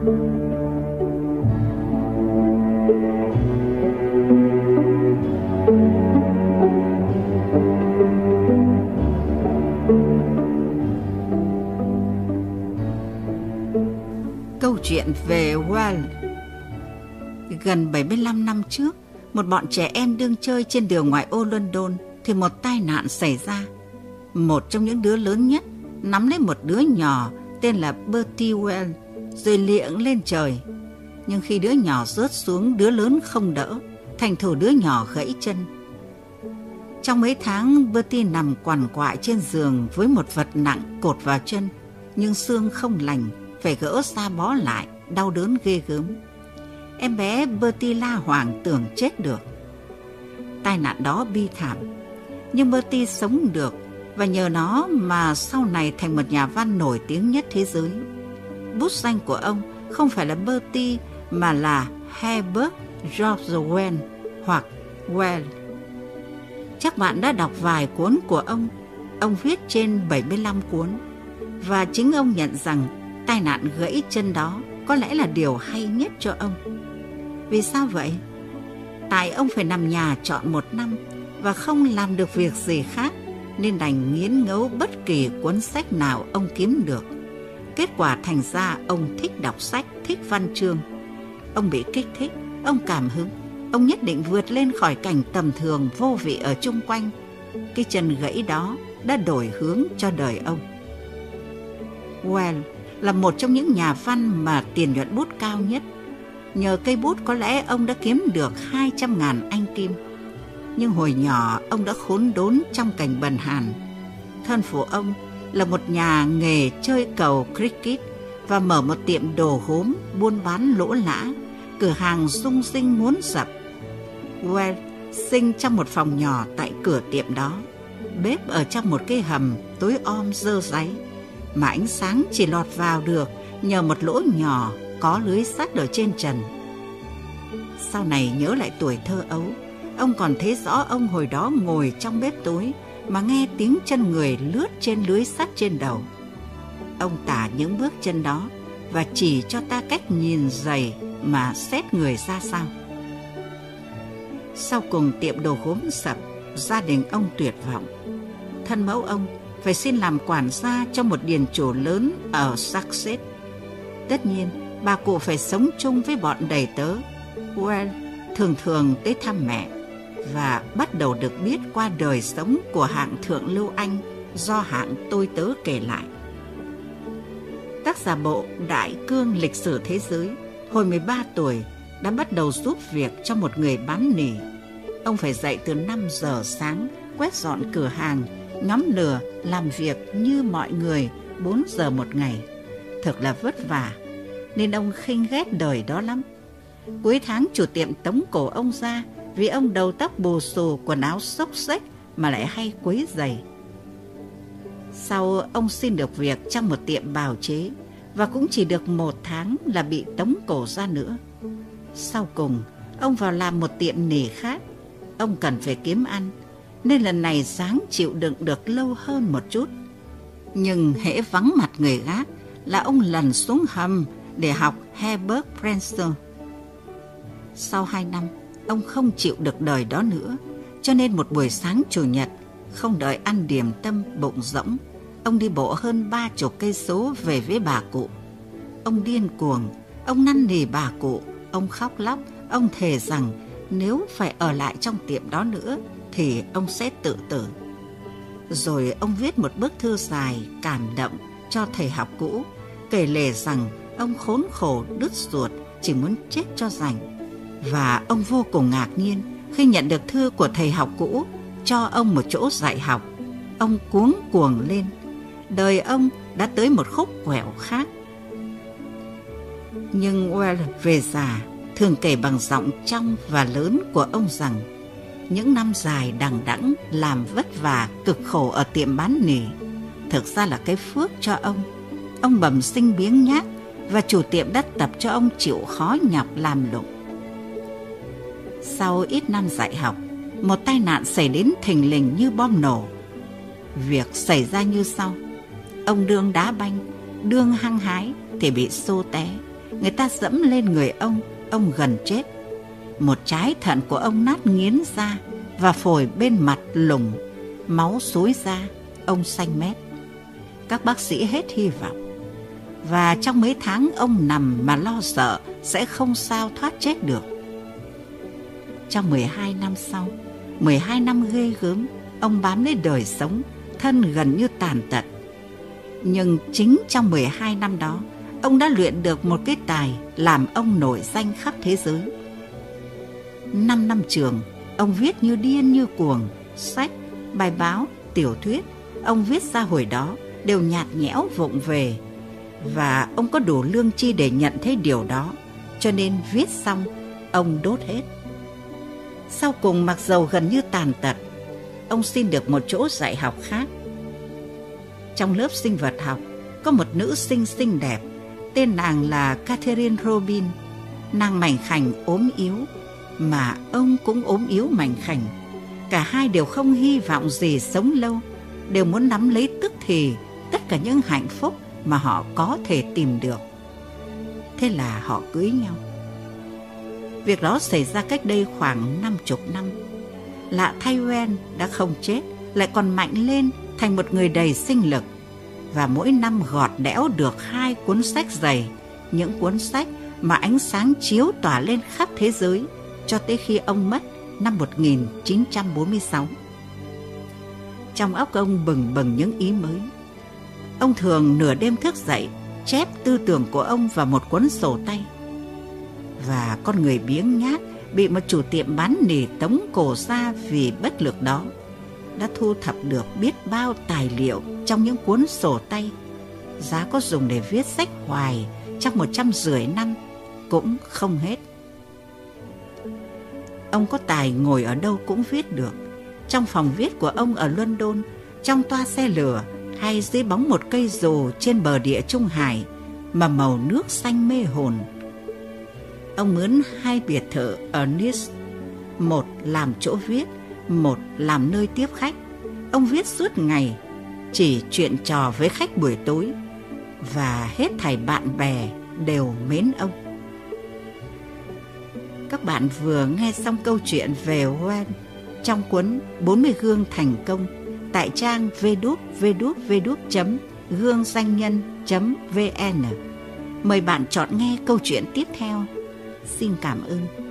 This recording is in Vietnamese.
Câu chuyện về Well. Gần 75 năm trước, một bọn trẻ em đương chơi trên đường ngoại ô Luân Đôn thì một tai nạn xảy ra. Một trong những đứa lớn nhất nắm lấy một đứa nhỏ tên là Bertie Well rồi liệng lên trời. Nhưng khi đứa nhỏ rớt xuống, đứa lớn không đỡ, thành thử đứa nhỏ gãy chân. Trong mấy tháng, Bertie nằm quằn quại trên giường với một vật nặng cột vào chân, nhưng xương không lành, phải gỡ ra bó lại, đau đớn ghê gớm. Em bé Bertie la hoảng tưởng chết được. Tai nạn đó bi thảm, nhưng Bertie sống được và nhờ nó mà sau này thành một nhà văn nổi tiếng nhất thế giới. Bút danh của ông không phải là Bertie mà là Herbert George Well hoặc Well. Chắc bạn đã đọc vài cuốn của ông. Ông viết trên 75 cuốn. Và chính ông nhận rằng tai nạn gãy chân đó có lẽ là điều hay nhất cho ông. Vì sao vậy? Tại ông phải nằm nhà trọn 1 năm và không làm được việc gì khác, nên đành nghiến ngấu bất kỳ cuốn sách nào ông kiếm được. Kết quả thành ra ông thích đọc sách, thích văn chương. Ông bị kích thích, ông cảm hứng, ông nhất định vượt lên khỏi cảnh tầm thường vô vị ở chung quanh. Cái chân gãy đó đã đổi hướng cho đời ông. Well là một trong những nhà văn mà tiền nhuận bút cao nhất. Nhờ cây bút có lẽ ông đã kiếm được 200.000 Anh Kim. Nhưng hồi nhỏ ông đã khốn đốn trong cảnh bần hàn. Thân phụ ông là một nhà nghề chơi cầu cricket và mở một tiệm đồ gốm buôn bán lỗ lã, cửa hàng rung rinh muốn sập. Well sinh trong một phòng nhỏ tại cửa tiệm đó, bếp ở trong một cái hầm tối om dơ dáy mà ánh sáng chỉ lọt vào được nhờ một lỗ nhỏ có lưới sắt ở trên trần. Sau này nhớ lại tuổi thơ ấu, ông còn thấy rõ ông hồi đó ngồi trong bếp tối mà nghe tiếng chân người lướt trên lưới sắt trên đầu. Ông tả những bước chân đó và chỉ cho ta cách nhìn giày mà xét người ra sao. Sau cùng tiệm đồ gốm sập, gia đình ông tuyệt vọng. Thân mẫu ông phải xin làm quản gia cho một điền chủ lớn ở Sussex. Tất nhiên, bà cụ phải sống chung với bọn đầy tớ. Well thường thường tới thăm mẹ và bắt đầu được biết qua đời sống của hạng thượng lưu Anh do hạng tôi tớ kể lại. Tác giả bộ Đại Cương Lịch Sử Thế Giới hồi 13 tuổi đã bắt đầu giúp việc cho một người bán nỉ. Ông phải dậy từ 5 giờ sáng, quét dọn cửa hàng, ngắm lửa, làm việc như mọi người 4 giờ một ngày. Thật là vất vả, nên ông khinh ghét đời đó lắm. Cuối tháng chủ tiệm tống cổ ông ra vì ông đầu tóc bù xù, quần áo xốc xếch mà lại hay quấy giày. Sau ông xin được việc trong một tiệm bào chế và cũng chỉ được 1 tháng là bị tống cổ ra nữa. Sau cùng ông vào làm một tiệm nỉ khác. Ông cần phải kiếm ăn nên lần này ráng chịu đựng được lâu hơn một chút. Nhưng hễ vắng mặt người gác là ông lần xuống hầm để học Herbert Prenster. Sau 2 năm, ông không chịu được đời đó nữa, cho nên một buổi sáng chủ nhật, không đợi ăn điểm tâm bụng rỗng, ông đi bộ hơn 30 cây số về với bà cụ. Ông điên cuồng, ông năn nỉ bà cụ, ông khóc lóc, ông thề rằng nếu phải ở lại trong tiệm đó nữa thì ông sẽ tự tử. Rồi ông viết một bức thư dài cảm động cho thầy học cũ, kể lể rằng ông khốn khổ đứt ruột, chỉ muốn chết cho rảnh. Và ông vô cùng ngạc nhiên khi nhận được thư của thầy học cũ cho ông một chỗ dạy học. Ông cuống cuồng lên. Đời ông đã tới một khúc quẹo khác. Nhưng Well về già thường kể bằng giọng trong và lớn của ông rằng những năm dài đằng đẵng làm vất vả cực khổ ở tiệm bán nỉ thực ra là cái phước cho ông. Ông bẩm sinh biếng nhác và chủ tiệm đã tập cho ông chịu khó nhọc làm lụng. Sau ít năm dạy học, một tai nạn xảy đến thình lình như bom nổ. Việc xảy ra như sau: ông đương đá banh, đương hăng hái thì bị xô té, người ta dẫm lên người ông gần chết. Một trái thận của ông nát nghiến ra và phổi bên mặt lủng, máu xối ra, ông xanh mét. Các bác sĩ hết hy vọng, và trong mấy tháng ông nằm mà lo sợ sẽ không sao thoát chết được. Trong 12 năm sau, 12 năm ghê gớm, ông bám lấy đời sống, thân gần như tàn tật. Nhưng chính trong 12 năm đó, ông đã luyện được một cái tài làm ông nổi danh khắp thế giới. 5 năm trường, ông viết như điên như cuồng, sách, bài báo, tiểu thuyết, ông viết ra hồi đó đều nhạt nhẽo vụng về. Và ông có đủ lương tri để nhận thấy điều đó, cho nên viết xong, ông đốt hết. Sau cùng, mặc dầu gần như tàn tật, ông xin được một chỗ dạy học khác. Trong lớp sinh vật học, có một nữ sinh xinh đẹp, tên nàng là Catherine Robin. Nàng mảnh khảnh ốm yếu, mà ông cũng ốm yếu mảnh khảnh. Cả hai đều không hy vọng gì sống lâu, đều muốn nắm lấy tức thì tất cả những hạnh phúc mà họ có thể tìm được. Thế là họ cưới nhau. Việc đó xảy ra cách đây khoảng 50 năm. Lạ thay, Well đã không chết, lại còn mạnh lên thành một người đầy sinh lực, và mỗi năm gọt đẽo được 2 cuốn sách dày, những cuốn sách mà ánh sáng chiếu tỏa lên khắp thế giới, cho tới khi ông mất năm 1946. Trong óc ông bừng bừng những ý mới. Ông thường nửa đêm thức dậy, chép tư tưởng của ông vào một cuốn sổ tay. Và con người biếng nhác bị một chủ tiệm bán nỉ tống cổ ra vì bất lực đó, đã thu thập được biết bao tài liệu trong những cuốn sổ tay, giá có dùng để viết sách hoài trong 150 năm cũng không hết. Ông có tài ngồi ở đâu cũng viết được. Trong phòng viết của ông ở Luân Đôn, trong toa xe lửa, hay dưới bóng một cây dù trên bờ địa Trung Hải mà màu nước xanh mê hồn. Ông mướn 2 biệt thự ở Nice, một làm chỗ viết, một làm nơi tiếp khách. Ông viết suốt ngày, chỉ chuyện trò với khách buổi tối, và hết thảy bạn bè đều mến ông. Các bạn vừa nghe xong câu chuyện về Well trong cuốn 40 gương thành công tại trang www.giươngdanhnhan.vn. Mời bạn chọn nghe câu chuyện tiếp theo. Xin cảm ơn.